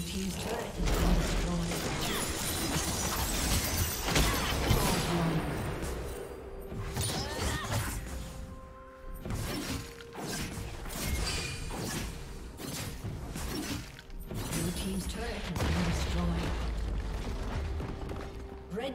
Blue team's turret has been destroyed. Blue team's turret has been destroyed. Red